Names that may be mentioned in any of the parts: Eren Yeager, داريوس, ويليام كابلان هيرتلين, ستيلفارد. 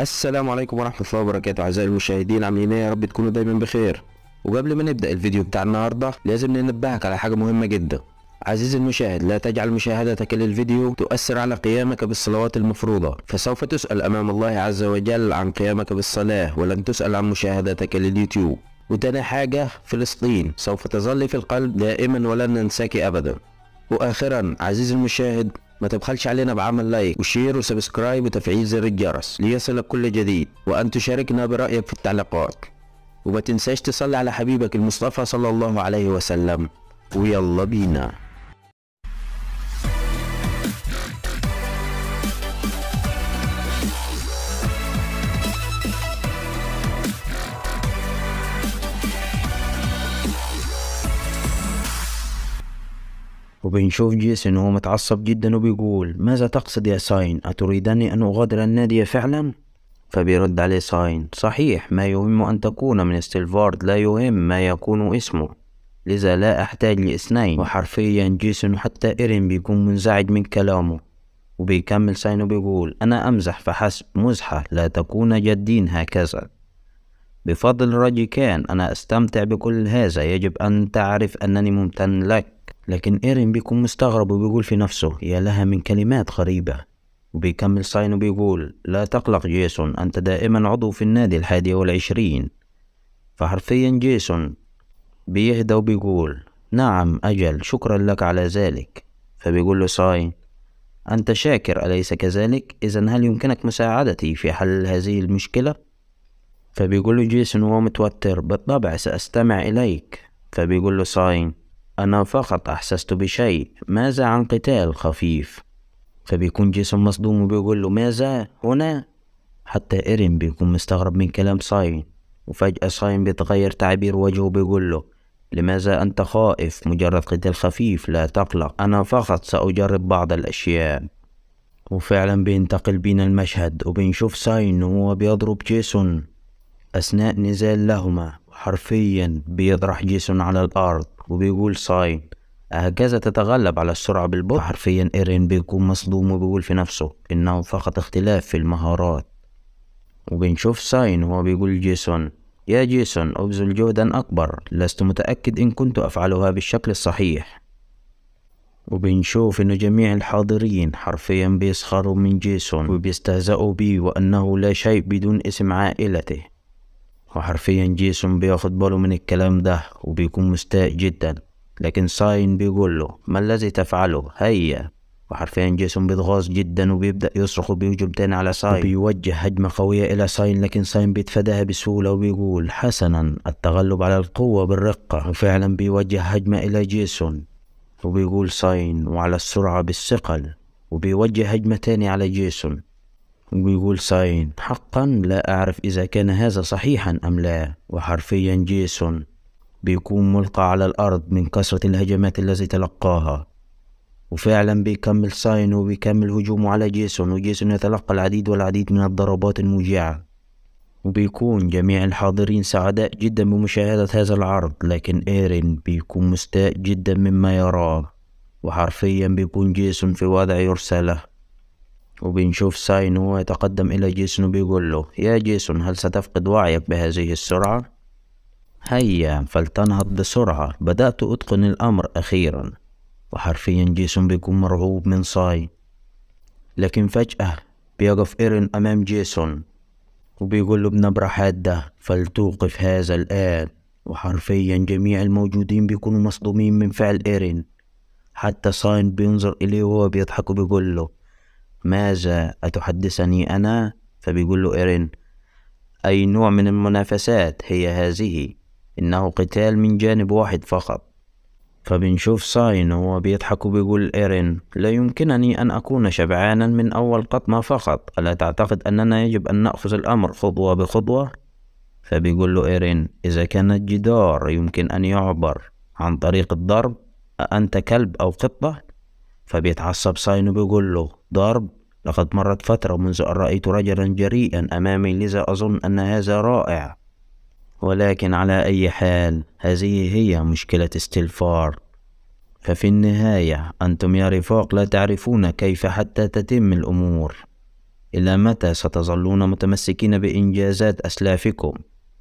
السلام عليكم ورحمة الله وبركاته أعزائي المشاهدين، عاملين ايه؟ يا رب تكونوا دايما بخير. وقبل ما نبدأ الفيديو بتاع النهاردة لازم ننبهك على حاجة مهمة جدا. عزيزي المشاهد، لا تجعل مشاهدتك للفيديو تؤثر على قيامك بالصلوات المفروضة، فسوف تسأل أمام الله عز وجل عن قيامك بالصلاة ولن تسأل عن مشاهدتك لليوتيوب. وتاني حاجة، فلسطين سوف تظل في القلب دائما ولن ننساك أبدا. وآخرا عزيزي المشاهد، ما تبخلش علينا بعمل لايك وشير وسبسكرايب وتفعيل زر الجرس ليصلك كل جديد، وأن تشاركنا برأيك في التعليقات، وما تنساش تصلي على حبيبك المصطفى صلى الله عليه وسلم. ويلا بينا. وبنشوف جيسون وهو متعصب جدا وبيقول: ماذا تقصد يا ساين؟ أتريدني أن أغادر النادي فعلا؟ فبيرد عليه ساين: صحيح، ما يهم أن تكون من ستيلفارد لا يهم ما يكون اسمه، لذا لا أحتاج لإثنين. وحرفيا جيسون وحتى إيرين بيكون منزعج من كلامه. وبيكمل ساين وبيقول: أنا أمزح فحسب، مزحة، لا تكون جدين هكذا. بفضل راجيكان أنا أستمتع بكل هذا، يجب أن تعرف أنني ممتن لك. لكن إيرين بيكون مستغرب وبيقول في نفسه: يا لها من كلمات غريبة. وبيكمل ساين وبيقول: لا تقلق جيسون، أنت دائما عضو في النادي 21. فحرفيا جيسون بيهدى وبيقول: نعم أجل، شكرا لك على ذلك. فبيقول له ساين: أنت شاكر أليس كذلك؟ إذا هل يمكنك مساعدتي في حل هذه المشكلة؟ فبيقول له جيسون وهو متوتر: بالطبع سأستمع إليك. فبيقول له ساين: أنا فقط أحسست بشيء، ماذا عن قتال خفيف؟ فبيكون جيسون مصدوم وبيقول له: ماذا هنا؟ حتى إيرين بيكون مستغرب من كلام ساين. وفجأة ساين بيتغير تعبير وجهه وبيقول له: لماذا أنت خائف؟ مجرد قتال خفيف، لا تقلق، أنا فقط سأجرب بعض الأشياء. وفعلا بينتقل بينا المشهد وبنشوف ساين وهو بيضرب جيسون أثناء نزال لهما. حرفيا بيطرح جيسون على الأرض. وبيقول ساين: هكذا تتغلب على السرعة بالبطء. حرفيا إيرين بيكون مصدوم وبيقول في نفسه: إنه فقط اختلاف في المهارات. وبنشوف ساين وهو بيقول لجيسون: يا جيسون، أبذل جهدا أكبر، لست متأكد إن كنت أفعلها بالشكل الصحيح. وبنشوف إن جميع الحاضرين حرفيا بيسخروا من جيسون وبيستهزئوا بيه وأنه لا شيء بدون اسم عائلته. وحرفيا جيسون بياخد باله من الكلام ده وبيكون مستاء جدا. لكن ساين بيقول له: ما الذي تفعله؟ هيا. وحرفيا جيسون بيتغاظ جدا وبيبدأ يصرخ وبيهجم تاني على ساين وبيوجه هجمة قوية إلى ساين. لكن ساين بيتفاداها بسهولة وبيقول: حسنا، التغلب على القوة بالرقة. وفعلا بيوجه هجمة إلى جيسون وبيقول ساين: وعلى السرعة بالثقل. وبيوجه هجمة تاني على جيسون وبيقول ساين: حقا لا أعرف إذا كان هذا صحيحا أم لا. وحرفيا جيسون بيكون ملقى على الأرض من كثرة الهجمات التي تلقاها. وفعلا بيكمل ساين وبيكمل هجومه على جيسون، وجيسون يتلقى العديد والعديد من الضربات الموجعة. وبيكون جميع الحاضرين سعداء جدا بمشاهدة هذا العرض. لكن إيرين بيكون مستاء جدا مما يراه. وحرفيا بيكون جيسون في وضع يرثى له. وبنشوف ساين وهو يتقدم إلى جيسون وبيقول له: يا جيسون، هل ستفقد وعيك بهذه السرعة؟ هيا فلتنهض بسرعة، بدأت أتقن الأمر أخيرا. وحرفيا جيسون بيكون مرعوب من ساين. لكن فجأة بيقف إيرين أمام جيسون وبيقول له بنبرة حادة: فلتوقف هذا الآن. وحرفيا جميع الموجودين بيكونوا مصدومين من فعل إيرين. حتى ساين بينظر إليه وهو بيضحك وبيقول له: ماذا أتحدثني أنا؟ فبيقول له إيرين: أي نوع من المنافسات هي هذه؟ إنه قتال من جانب واحد فقط. فبنشوف ساين وهو بيضحك وبيقول إيرين: لا يمكنني أن أكون شبعانا من أول قطمة فقط، ألا تعتقد أننا يجب أن نأخذ الأمر خطوة بخطوة؟ فبيقول له إيرين: إذا كان الجدار يمكن أن يعبر عن طريق الضرب، أأنت كلب أو قطة؟ فبيتعصب ساين وبيقول له: ضرب؟ لقد مرت فترة منذ أن رأيت رجلا جريئا أمامي، لذا أظن أن هذا رائع. ولكن على أي حال، هذه هي مشكلة ستيلفارد. ففي النهاية أنتم يا رفاق لا تعرفون كيف حتى تتم الأمور. إلى متى ستظلون متمسكين بإنجازات أسلافكم؟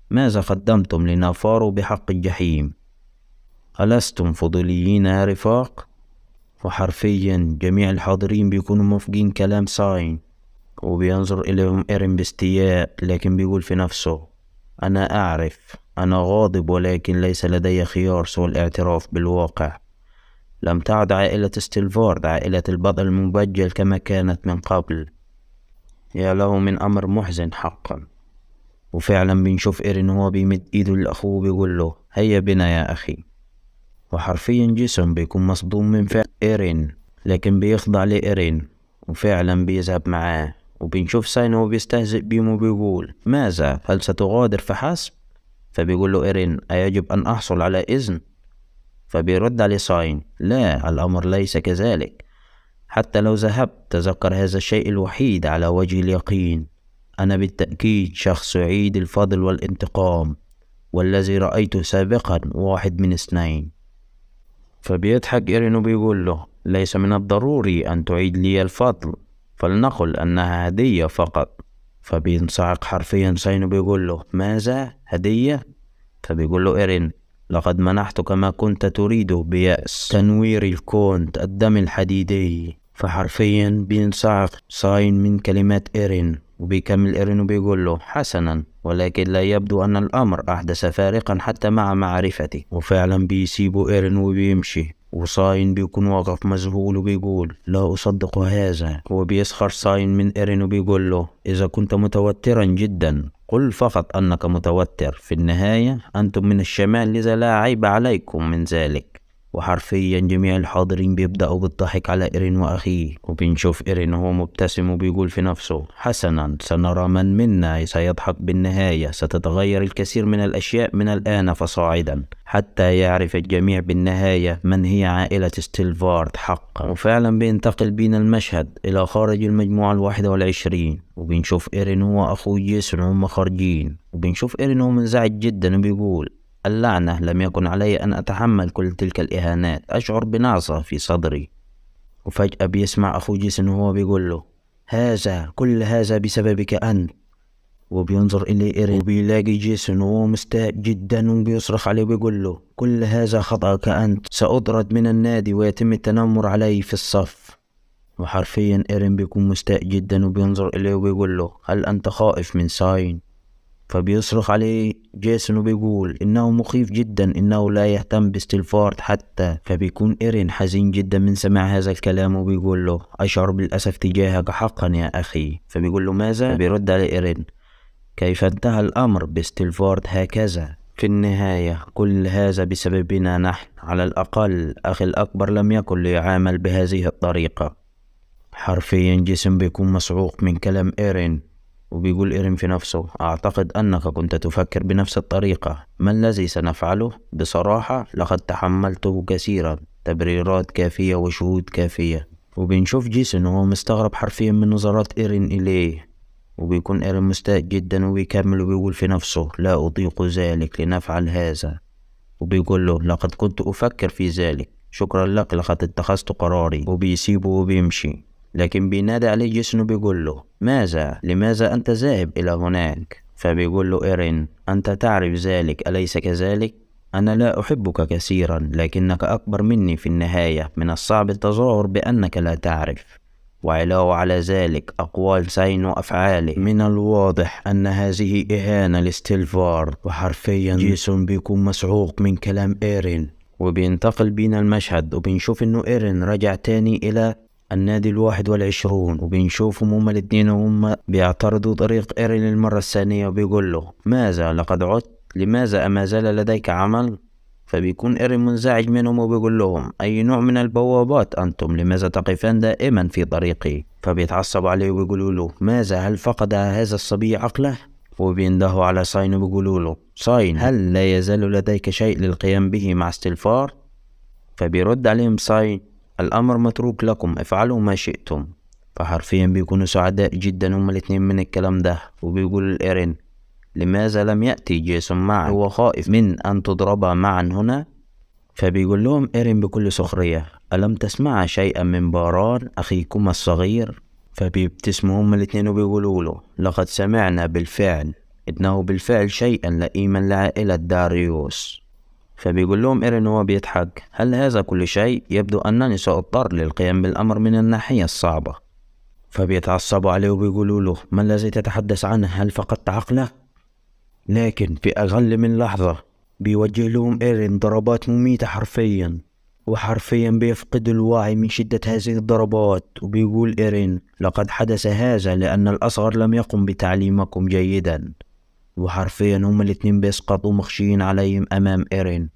ماذا قدمتم لنافاروا بحق الجحيم؟ ألستم فضوليين يا رفاق؟ وحرفيا جميع الحاضرين بيكونوا موافقين كلام ساين، وبينظر إليهم إيرين باستياء، لكن بيقول في نفسه أنا أعرف أنا غاضب، ولكن ليس لدي خيار سوى الاعتراف بالواقع. لم تعد عائلة ستيلفارد عائلة البطل المبجل كما كانت من قبل. يا له من أمر محزن حقا. وفعلا بنشوف إيرين هو بيمد إيده لأخوه بيقول له هيا بنا يا أخي. وحرفيا جيسون بيكون مصدوم من فعل إيرين، لكن بيخضع لإيرين وفعلا بيذهب معاه. وبنشوف ساين هو بيستهزئ بيهم وبيقول ماذا، هل ستغادر فحسب؟ فبيقول له إيرين أيجب أن أحصل على إذن؟ فبيرد عليه ساين لا، الأمر ليس كذلك، حتى لو ذهبت تذكر هذا الشيء الوحيد على وجه اليقين، أنا بالتأكيد شخص يعيد الفضل والانتقام، والذي رأيته سابقا واحد من اثنين. فبيضحك إيرين وبيقول له ليس من الضروري أن تعيد لي الفضل، فلنقل أنها هدية فقط. فبينصعق حرفيا ساين وبيقول له ماذا، هدية؟ فبيقول له إيرين لقد منحتك ما كنت تريده بيأس تنوير الكون الدم الحديدي. فحرفيا بينصعق ساين من كلمات إيرين، وبيكمل إيرين وبيقول له حسنا، ولكن لا يبدو أن الأمر أحدث فارقا حتى مع معرفتي. وفعلا بيسيبوا إيرين وبيمشي، وساين بيكون واقف مذهول وبيقول لا أصدق هذا. وبيسخر ساين من إيرين وبيقول له إذا كنت متوترا جدا قل فقط أنك متوتر، في النهاية أنتم من الشمال لذا لا عيب عليكم من ذلك. وحرفيا جميع الحاضرين بيبدأوا بالضحك على إيرين وأخيه، وبنشوف إيرين هو مبتسم وبيقول في نفسه حسنا، سنرى من منا سيضحك بالنهاية، ستتغير الكثير من الأشياء من الآن فصاعدا، حتى يعرف الجميع بالنهاية من هي عائلة ستيلفارد حقا. وفعلا بينتقل بينا المشهد إلى خارج المجموعة 21، وبنشوف إيرين هو أخوه جيسون هما خارجين، وبنشوف إيرين هو منزعج جدا وبيقول اللعنة، لم يكن علي أن أتحمل كل تلك الإهانات، أشعر بنعصة في صدري. وفجأة بيسمع أخو جيسون وهو بيقول له هذا كل هذا بسببك أنت. وبينظر إليه إيرين وبيلاقي جيسون وهو مستاء جدا، وبيصرخ عليه وبيقول له كل هذا خطأك أنت، سأطرد من النادي ويتم التنمر علي في الصف. وحرفيا إيرين بيكون مستاء جدا، وبينظر إليه وبيقول له هل أنت خائف من ساين؟ فبيصرخ عليه جيسون وبيقول إنه مخيف جدا، إنه لا يهتم بستيلفارد حتى. فبيكون إيرين حزين جدا من سماع هذا الكلام وبيقول له أشعر بالأسف تجاهك حقا يا أخي. فبيقول له ماذا؟ فبيرد على إيرين كيف انتهى الأمر بستيلفارد هكذا، في النهاية كل هذا بسببنا نحن، على الأقل أخي الأكبر لم يكن ليعامل بهذه الطريقة. حرفيا جيسون بيكون مصعوق من كلام إيرين، وبيقول إيرين في نفسه أعتقد أنك كنت تفكر بنفس الطريقة، ما الذي سنفعله؟ بصراحة لقد تحملته كثيرا، تبريرات كافية وشهود كافية. وبنشوف جيسون وهو مستغرب حرفيا من نظرات إيرين إليه، وبيكون إيرين مستاء جدا، وبيكمل وبيقول في نفسه لا أطيق ذلك، لنفعل هذا. وبيقول له لقد كنت أفكر في ذلك، شكرا لك لقد اتخذت قراري. وبيسيبه وبيمشي، لكن بينادى عليه جيسون وبيقول له ماذا؟ لماذا أنت ذاهب إلى هناك؟ فبيقول له إيرين أنت تعرف ذلك أليس كذلك؟ أنا لا أحبك كثيرا، لكنك أكبر مني في النهاية، من الصعب التظاهر بأنك لا تعرف. وعلاوة على ذلك أقوال ساين وأفعاله من الواضح أن هذه إهانة لستيلفارد. وحرفيا جيسون بيكون مسعوق من كلام إيرين، وبينتقل بينا المشهد وبنشوف إنه إيرين رجع تاني إلى النادي 21، وبنشوفهم هما الاتنين وهما بيعترضوا طريق إيرين للمرة الثانية، وبيقول له ماذا لقد عدت؟ لماذا أما زال لديك عمل؟ فبيكون إيرين منزعج منهم وبيقول لهم أي نوع من البوابات أنتم، لماذا تقفان دائما في طريقي؟ فبيتعصب عليه وبيقولوا له ماذا، هل فقد هذا الصبي عقله؟ وبيندهوا على ساين وبيقولوا له ساين هل لا يزال لديك شيء للقيام به مع ستيلفارد؟ فبيرد عليهم ساين الأمر متروك لكم، افعلوا ما شئتم. فحرفيا بيكونوا سعداء جدا هما الاتنين من الكلام ده، وبيقولوا لإيرين لماذا لم يأتي جيسون معك، هو خائف من أن تضربا معا هنا؟ فبيقول لهم إيرين بكل سخرية ألم تسمع شيئا من باران أخيكما الصغير؟ فبيبتسموا هما الاتنين وبيقولوا له لقد سمعنا بالفعل إنه بالفعل شيئا لئيما لعائلة داريوس. فبيقول لهم إيرين وهو بيضحك هل هذا كل شيء؟ يبدو أنني سأضطر للقيام بالأمر من الناحية الصعبة. فبيتعصبوا عليه وبيقولوا له ما الذي تتحدث عنه؟ هل فقدت عقله؟ لكن في أقل من لحظة بيوجه لهم إيرين ضربات مميتة حرفيا، وحرفيا بيفقد الوعي من شدة هذه الضربات. وبيقول إيرين لقد حدث هذا لأن الأصغر لم يقم بتعليمكم جيدا. وحرفيا هما الاتنين بيسقطوا مخشين عليهم أمام إيرين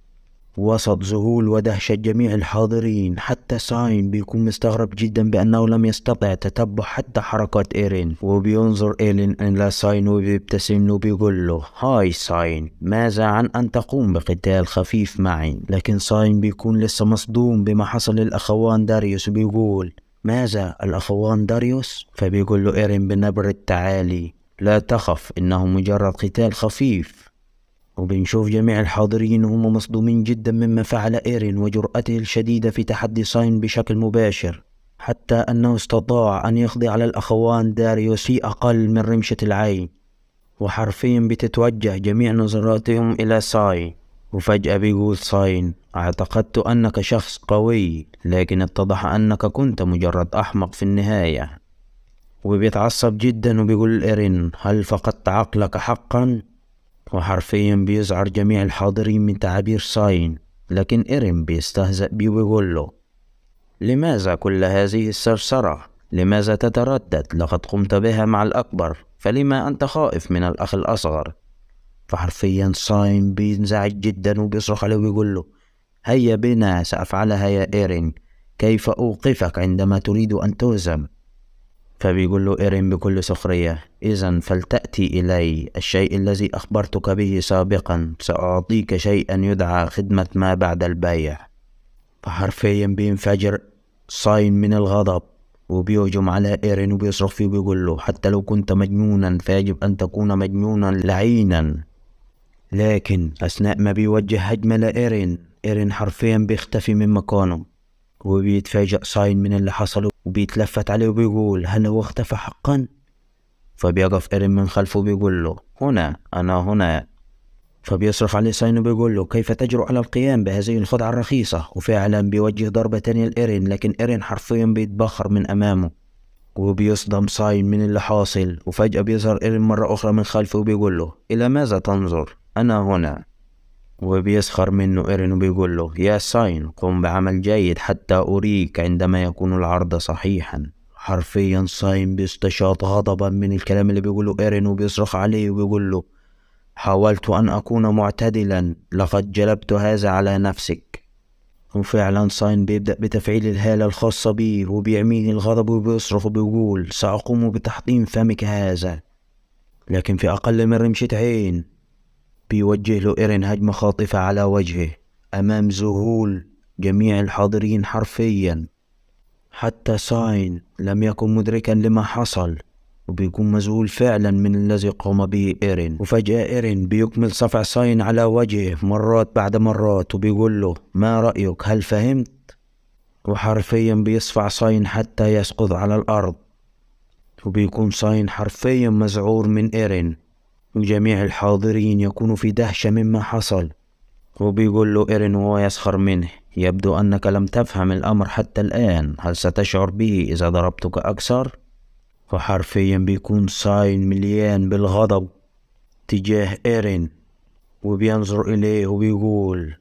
وسط ذهول ودهشة جميع الحاضرين. حتى ساين بيكون مستغرب جدا بأنه لم يستطع تتبع حتى حركات إيرين. وبينظر إيرين إلى ساين وبيبتسم له وبيقول له هاي ساين، ماذا عن أن تقوم بقتال خفيف معي؟ لكن ساين بيكون لسه مصدوم بما حصل للأخوان داريوس وبيقول ماذا الأخوان داريوس؟ فبيقول له إيرين بنبرة التعالي لا تخف إنه مجرد قتال خفيف. وبنشوف جميع الحاضرين هم مصدومين جدا مما فعل إيرين وجرأته الشديدة في تحدي ساين بشكل مباشر، حتى أنه استطاع أن يقضي على الأخوان داريوس في أقل من رمشة العين. وحرفيا بتتوجه جميع نظراتهم إلى ساين، وفجأة بيقول ساين اعتقدت أنك شخص قوي لكن اتضح أنك كنت مجرد أحمق في النهاية. وبيتعصب جدا وبيقول إيرين هل فقدت عقلك حقا؟ وحرفيا بيزعر جميع الحاضرين من تعابير ساين، لكن إيرين بيستهزأ بيه ويقول له لماذا كل هذه السرسرة؟ لماذا تتردد؟ لقد قمت بها مع الأكبر، فلما أنت خائف من الأخ الأصغر؟ فحرفيا ساين بينزعج جدا وبيصرخ عليه ويقول له هيا بنا، سأفعلها يا إيرين، كيف أوقفك عندما تريد أن تهزم؟ فبيقول له إيرين بكل سخرية إذا فلتأتي إلي، الشيء الذي أخبرتك به سابقا، سأعطيك شيئا يدعى خدمة ما بعد البيع. فحرفيا بينفجر ساين من الغضب وبيهجم على إيرين وبيصرخ فيه وبيقول له حتى لو كنت مجنونا فيجب أن تكون مجنونا لعينا. لكن أثناء ما بيوجه هجمة لإيرين، إيرين حرفيا بيختفي من مكانه، وبيتفاجأ ساين من اللي حصل وبيتلفت عليه وبيقول هل هو اختفى حقا؟ فبيقف إيرين من خلفه وبيقول له هنا، أنا هنا. فبيصرخ عليه ساين وبيقول له كيف تجرؤ على القيام بهذه الخدعة الرخيصة؟ وفعلا بيوجه ضربة تانية لإيرين، لكن إيرين حرفيا بيتبخر من أمامه وبيصدم ساين من اللي حاصل. وفجأة بيظهر إيرين مرة أخرى من خلفه وبيقول له إلى ماذا تنظر؟ أنا هنا. وبيسخر منه إيرين وبيقول له يا ساين قم بعمل جيد حتى أريك عندما يكون العرض صحيحا. حرفيا ساين بيستشاط غضبا من الكلام اللي بيقوله إيرين وبيصرخ عليه وبيقول له حاولت أن أكون معتدلا، لقد جلبت هذا على نفسك. وفعلا ساين بيبدأ بتفعيل الهالة الخاصة بيه وبيعميه الغضب وبيصرخ وبيقول سأقوم بتحطيم فمك هذا. لكن في أقل من رمشة عين بيوجه له إيرين هجمة خاطفة على وجهه أمام ذهول جميع الحاضرين حرفيا، حتى ساين لم يكن مدركا لما حصل وبيكون مذهول فعلا من الذي قام به إيرين. وفجأة إيرين بيكمل صفع ساين على وجهه مرات بعد مرات وبيقول له ما رأيك، هل فهمت؟ وحرفيا بيصفع ساين حتى يسقط على الأرض، وبيكون ساين حرفيا مذعور من إيرين وجميع الحاضرين يكونوا في دهشة مما حصل. وبيقول له إيرين وهو يسخر منه يبدو أنك لم تفهم الأمر حتى الآن، هل ستشعر به إذا ضربتك أكثر؟ فحرفيا بيكون ساين مليان بالغضب تجاه إيرين وبينظر إليه وبيقول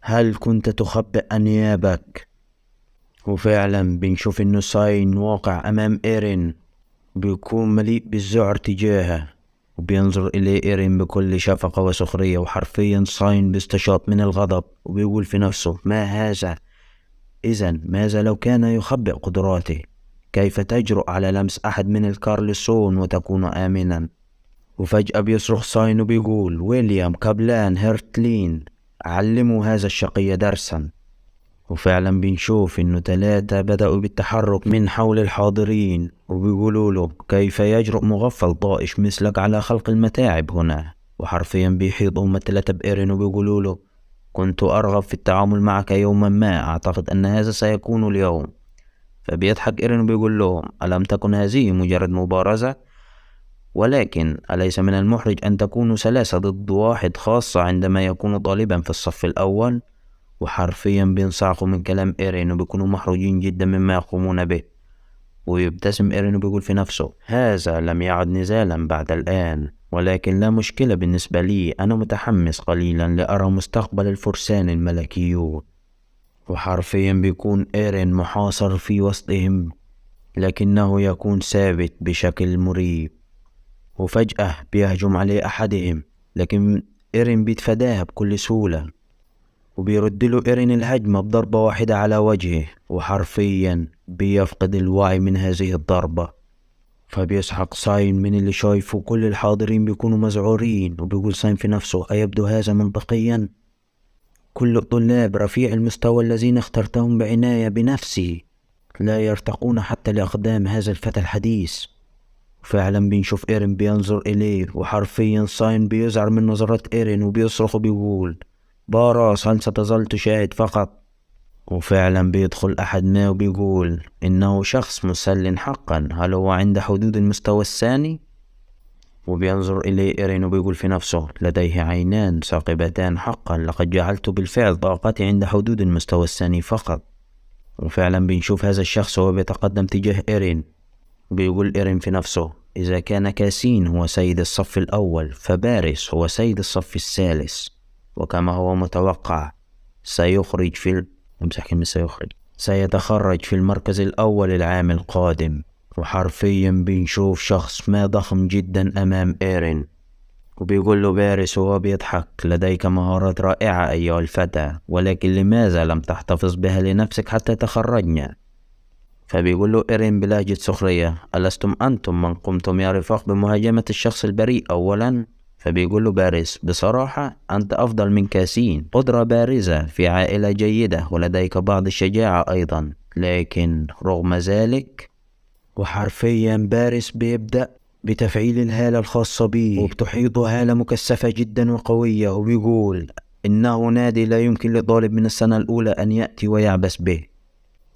هل كنت تخبئ أنيابك؟ وفعلا بنشوف إنه ساين واقع أمام إيرين بيكون مليء بالذعر تجاهه، وبينظر إليه إيرين بكل شفقة وسخرية. وحرفيا ساين بيستشاط من الغضب وبيقول في نفسه ما هذا؟ إذا ماذا لو كان يخبئ قدراته؟ كيف تجرؤ على لمس أحد من الكارلسون وتكون آمنا؟ وفجأة بيصرخ ساين وبيقول ويليام كابلان هيرتلين علموا هذا الشقي درسا. وفعلا بنشوف إنه 3 بدأوا بالتحرك من حول الحاضرين وبيقولوا له كيف يجرؤ مغفل طائش مثلك على خلق المتاعب هنا؟ وحرفيا بيحيطوا هما ال3 بإيرين وبيقولوا له كنت أرغب في التعامل معك يوما ما، أعتقد أن هذا سيكون اليوم، فبيضحك إيرين وبيقول لهم: ألم تكن هذه مجرد مبارزة؟ ولكن أليس من المحرج أن تكونوا 3 ضد 1، خاصة عندما يكون طالبا في الصف الأول؟ وحرفيا بينصعقوا من كلام إيرين وبيكونوا محرجين جدا مما يقومون به. ويبتسم إيرين وبيقول في نفسه: هذا لم يعد نزالا بعد الآن، ولكن لا مشكلة بالنسبة لي، أنا متحمس قليلا لأرى مستقبل الفرسان الملكيون. وحرفيا بيكون إيرين محاصر في وسطهم، لكنه يكون ثابت بشكل مريب. وفجأة بيهجم عليه أحدهم، لكن إيرين بيتفاداها بكل سهولة، وبيردله إيرين الهجمة بضربة واحدة على وجهه، وحرفيا بيفقد الوعي من هذه الضربة. فبيسحق ساين من اللي شايفه، كل الحاضرين بيكونوا مذعورين، وبيقول ساين في نفسه: أيبدو هذا منطقيا؟ كل الطلاب رفيع المستوى الذين اخترتهم بعناية بنفسي لا يرتقون حتى لأقدام هذا الفتى الحديث. فعلا بنشوف إيرين بينظر إليه، وحرفيا ساين بيزعر من نظرات إيرين وبيصرخ وبيقول: باراس، هل ستظل تشاهد فقط؟ وفعلا بيدخل أحدنا وبيقول: إنه شخص مسل حقا، هل هو عند حدود المستوى الثاني؟ وبينظر إليه إيرين وبيقول في نفسه: لديه عينان ثاقبتان حقا، لقد جعلت بالفعل طاقتي عند حدود المستوى الثاني فقط. وفعلا بنشوف هذا الشخص وهو بيتقدم تجاه إيرين، وبيقول إيرين في نفسه: إذا كان كاسين هو سيد الصف الأول، فباريس هو سيد الصف الثالث، وكما هو متوقع سيتخرج في المركز الأول العام القادم. وحرفيا بنشوف شخص ما ضخم جدا أمام إيرين، وبيقول له باريس وهو بيضحك: لديك مهارات رائعة أيها الفتى، ولكن لماذا لم تحتفظ بها لنفسك حتى تخرجنا؟ فبيقول له إيرين بلهجة سخرية: ألستم أنتم من قمتم يا رفاق بمهاجمة الشخص البريء أولا؟ فبيقول له باريس: بصراحة أنت أفضل من كاسين، قدرة بارزة في عائلة جيدة، ولديك بعض الشجاعة أيضا، لكن رغم ذلك. وحرفيا باريس بيبدأ بتفعيل الهالة الخاصة به، وبتحيطه هالة مكثفة جدا وقوية، وبيقول: إنه نادي لا يمكن لطالب من السنة الأولى أن يأتي ويعبث به.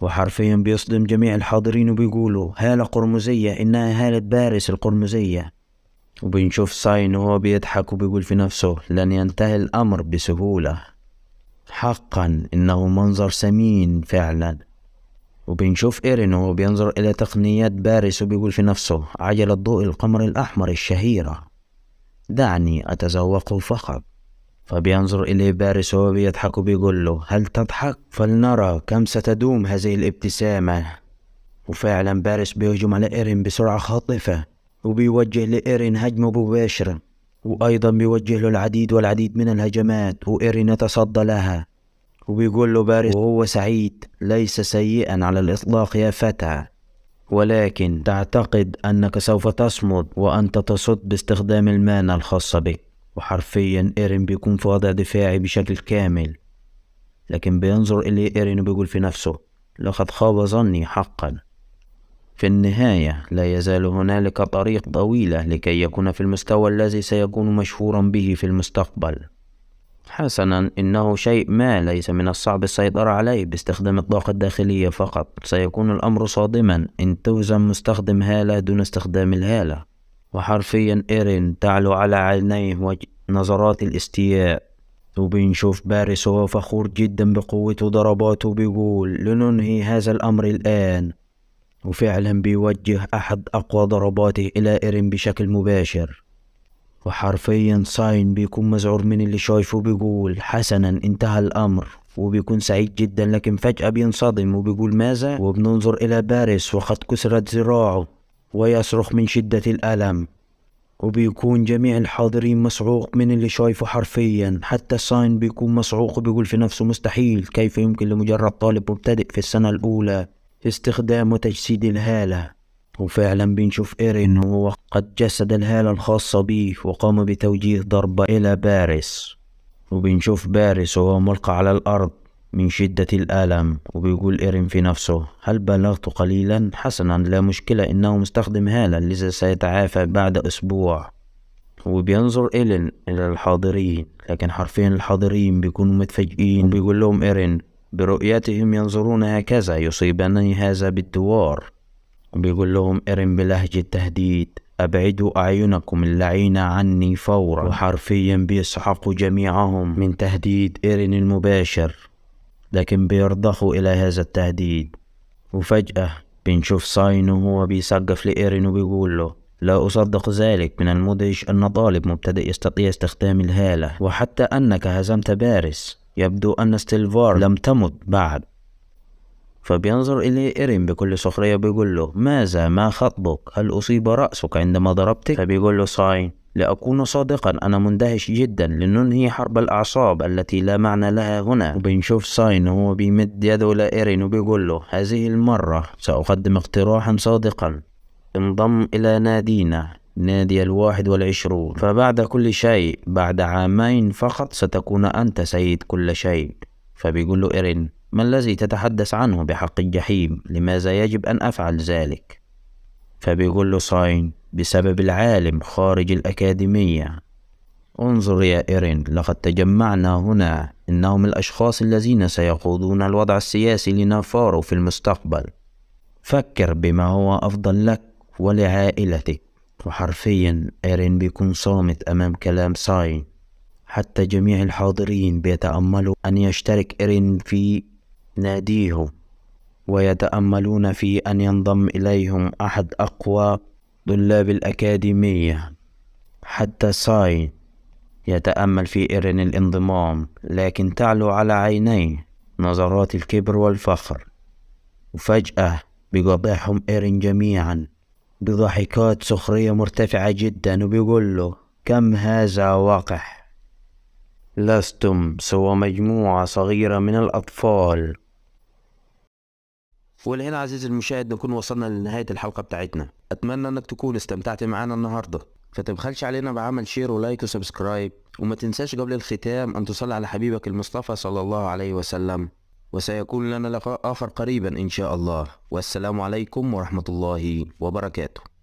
وحرفيا بيصدم جميع الحاضرين وبيقولوا: هالة قرمزية، إنها هالة باريس القرمزية. وبنشوف ساين وهو بيضحك وبيقول في نفسه: لن ينتهي الأمر بسهولة، حقا إنه منظر سمين فعلا. وبنشوف إيرين وهو بينظر إلى تقنيات باريس وبيقول في نفسه: عجلة ضوء القمر الأحمر الشهيرة، دعني أتذوقه فقط. فبينظر إليه باريس وهو بيضحك وبيقول له: هل تضحك؟ فلنرى كم ستدوم هذه الابتسامة. وفعلا باريس بيهجم على إيرين بسرعة خاطفة، وبيوجه لإيرين هجمة مباشرة، وأيضا بيوجه له العديد من الهجمات، وإيرين يتصدى لها. وبيقول له باريس وهو سعيد: ليس سيئا على الإطلاق يا فتى، ولكن تعتقد أنك سوف تصمد وأنت تصد باستخدام المانا الخاصة بك. وحرفيا إيرين بيكون في وضع دفاعي بشكل كامل، لكن بينظر إليه إيرين وبيقول في نفسه: لقد خاب ظني حقا. في النهاية لا يزال هنالك طريق طويلة لكي يكون في المستوى الذي سيكون مشهورا به في المستقبل. حسنا، إنه شيء ما ليس من الصعب السيطرة عليه باستخدام الطاقة الداخلية فقط. سيكون الأمر صادما إن توزن مستخدم هالة دون استخدام الهالة. وحرفيا إيرين تعلو على عينيه نظرات الاستياء، وبنشوف باريس وهو فخور جدا بقوته وضرباته بيقول: لننهي هذا الأمر الآن. وفعلا بيوجه أحد أقوى ضرباته إلى إيرين بشكل مباشر، وحرفيا ساين بيكون مذعور من اللي شايفه بيقول: حسنا، انتهى الأمر. وبيكون سعيد جدا، لكن فجأة بينصدم وبيقول: ماذا؟ وبننظر إلى باريس وقد كسرت ذراعه ويصرخ من شدة الألم، وبيكون جميع الحاضرين مصعوق من اللي شايفه حرفيا، حتى ساين بيكون مصعوق وبيقول في نفسه: مستحيل، كيف يمكن لمجرد طالب مبتدئ في السنة الأولى استخدام وتجسيد الهالة؟ وفعلا بنشوف إيرين وهو قد جسد الهالة الخاصة به، وقام بتوجيه ضربة إلى باريس، وبنشوف باريس وهو ملقى على الأرض من شدة الألم. وبيقول إيرين في نفسه: هل بلغت قليلا؟ حسنا، لا مشكلة، إنه مستخدم هالة لذا سيتعافى بعد أسبوع. وبينظر إيرين إلى الحاضرين، لكن حرفيا الحاضرين بيكونوا متفاجئين، وبيقول لهم إيرين: برؤيتهم ينظرون هكذا يصيبني هذا بالدوار. وبيقول لهم إيرين بلهجة تهديد: أبعدوا أعينكم اللعينة عني فورا. وحرفيا بيسحقوا جميعهم من تهديد إيرين المباشر، لكن بيرضخوا إلى هذا التهديد. وفجأة بنشوف ساين وهو بيسقف لإيرين وبيقول له: لا أصدق ذلك. من المدهش أن طالب مبتدئ يستطيع استخدام الهالة، وحتى أنك هزمت باريس. يبدو أن ستيلفار لم تمت بعد. فبينظر إليه إيرين بكل سخرية بيقول له: ماذا؟ ما خطبك؟ هل أصيب رأسك عندما ضربتك؟ فبيقول له ساين: لأكون صادقا أنا مندهش جدا لننهي حرب الأعصاب التي لا معنى لها هنا. وبنشوف ساين وهو بيمد يده لإيرين وبيقول له: هذه المرة سأقدم اقتراحا صادقا. انضم إلى نادينا، نادي 21. فبعد كل شيء، بعد عامين فقط ستكون أنت سيد كل شيء. فبيقول له إيرين: ما الذي تتحدث عنه بحق الجحيم؟ لماذا يجب أن أفعل ذلك؟ فبيقول له ساين: بسبب العالم خارج الأكاديمية. انظر يا إيرين، لقد تجمعنا هنا. إنهم الأشخاص الذين سيقودون الوضع السياسي لنافارو في المستقبل. فكر بما هو أفضل لك ولعائلتك. وحرفيا إيرين بيكون صامت أمام كلام ساين، حتى جميع الحاضرين بيتأملوا أن يشترك إيرين في ناديهم، ويتأملون في أن ينضم إليهم أحد أقوى طلاب الأكاديمية. حتى ساين يتأمل في إيرين الانضمام، لكن تعلو على عينيه نظرات الكبر والفخر. وفجأة بيقاطعهم إيرين جميعا بضحكات سخرية مرتفعة جدا وبيقول له: كم هذا وقح! لستم سوى مجموعة صغيرة من الأطفال. ولهنا عزيزي المشاهد نكون وصلنا لنهاية الحلقة بتاعتنا. أتمنى أنك تكون استمتعت معانا النهاردة، فتبخلش علينا بعمل شير ولايك وسبسكرايب، وما تنساش قبل الختام أن تصلي على حبيبك المصطفى صلى الله عليه وسلم. وسيكون لنا لقاء آخر قريبا إن شاء الله، والسلام عليكم ورحمة الله وبركاته.